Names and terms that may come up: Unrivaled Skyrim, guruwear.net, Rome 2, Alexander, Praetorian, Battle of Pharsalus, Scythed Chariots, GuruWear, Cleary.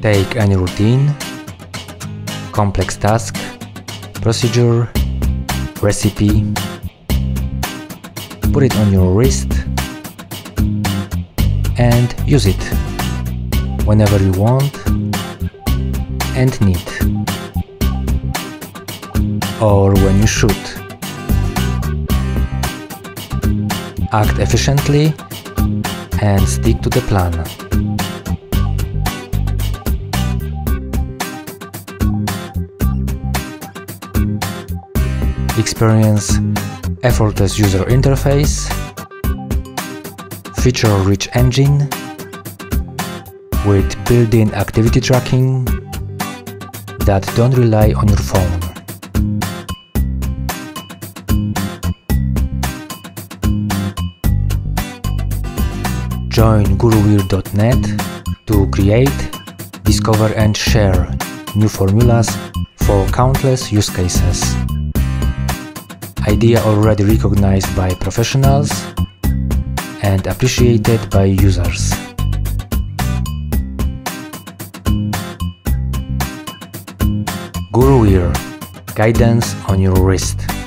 Take any routine, complex task, procedure, recipe, put it on your wrist and use it whenever you want and need, or when you should. Act efficiently and stick to the plan. Experience effortless user interface, feature-rich engine with built-in activity tracking that don't rely on your phone. Join GuruWear.net to create, discover and share new formulas for countless use cases. Idea already recognized by professionals and appreciated by users. GuruWear, guidance on your wrist.